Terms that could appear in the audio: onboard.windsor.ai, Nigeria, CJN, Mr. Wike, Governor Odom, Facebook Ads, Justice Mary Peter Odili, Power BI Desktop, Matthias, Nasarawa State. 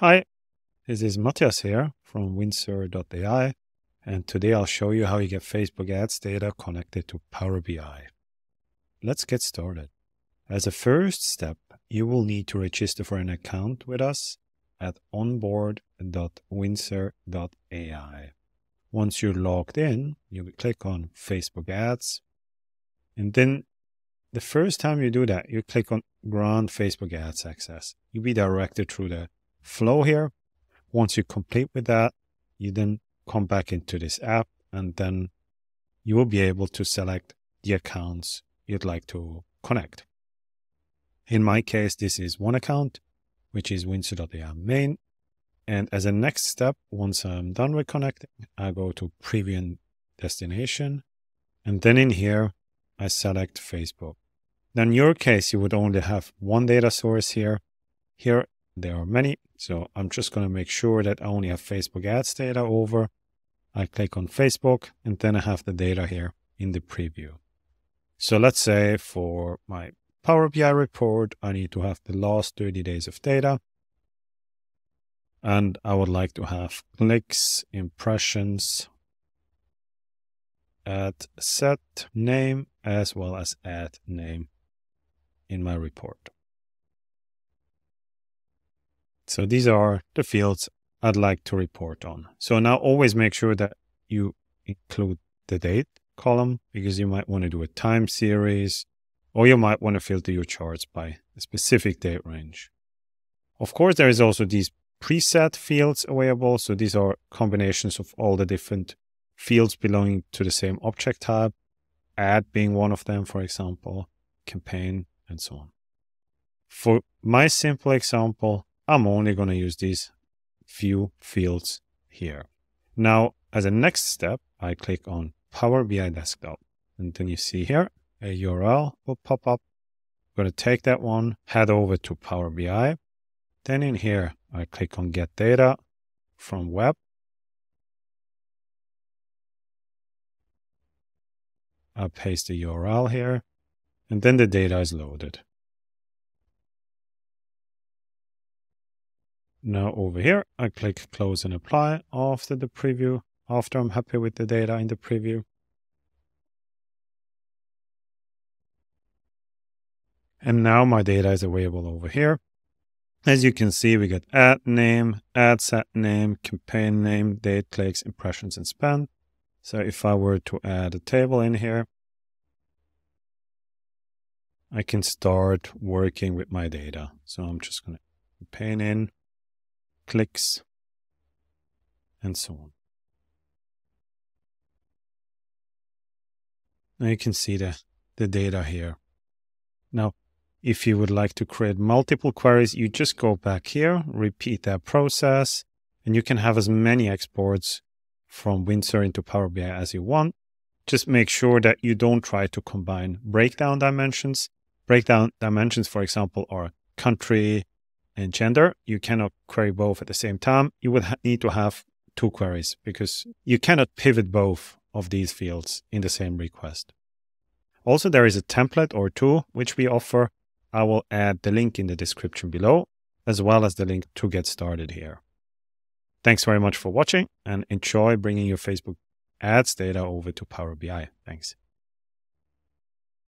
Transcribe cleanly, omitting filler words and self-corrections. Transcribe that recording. Hi, this is Matthias here from windsor.ai, and today I'll show you how you get Facebook ads data connected to Power BI. Let's get started. As a first step, you will need to register for an account with us at onboard.windsor.ai. Once you're logged in, you will click on Facebook ads, and then the first time you do that, you click on Grant Facebook Ads Access. You'll be directed through the flow here. Once you complete with that, you then come back into this app, and then you will be able to select the accounts you'd like to connect. In my case, this is one account, which is windsor.ai main. And as a next step, once I'm done with connecting, I go to preview and destination. And then in here, I select Facebook. Now in your case, you would only have one data source here. There are many, so I'm just going to make sure that I only have Facebook ads data over. I click on Facebook, and then I have the data here in the preview. So let's say for my Power BI report, I need to have the last 30 days of data. And I would like to have clicks, impressions, add set name, as well as add name in my report. So these are the fields I'd like to report on. So now always make sure that you include the date column, because you might want to do a time series, or you might want to filter your charts by a specific date range. Of course, there is also these preset fields available. So these are combinations of all the different fields belonging to the same object type, ad being one of them, for example, campaign, and so on. For my simple example, I'm only going to use these few fields here. Now, as a next step, I click on Power BI Desktop. And then you see here, a URL will pop up. I'm going to take that one, head over to Power BI. Then in here, I click on Get Data from Web. I paste the URL here, and then the data is loaded. Now over here, I click Close and Apply after the preview, after I'm happy with the data in the preview. And now my data is available over here. As you can see, we got ad name, ad set name, campaign name, date, clicks, impressions, and spend. So if I were to add a table in here, I can start working with my data. So I'm just going to campaign in, clicks, and so on. Now you can see the data here. Now, if you would like to create multiple queries, you just go back here, repeat that process, and you can have as many exports from Windsor into Power BI as you want. Just make sure that you don't try to combine breakdown dimensions. Breakdown dimensions, for example, are country and gender. You cannot query both at the same time. You would need to have two queries, because you cannot pivot both of these fields in the same request. Also, there is a template or two which we offer. I will add the link in the description below, as well as the link to get started here. Thanks very much for watching, and enjoy bringing your Facebook ads data over to Power BI. Thanks.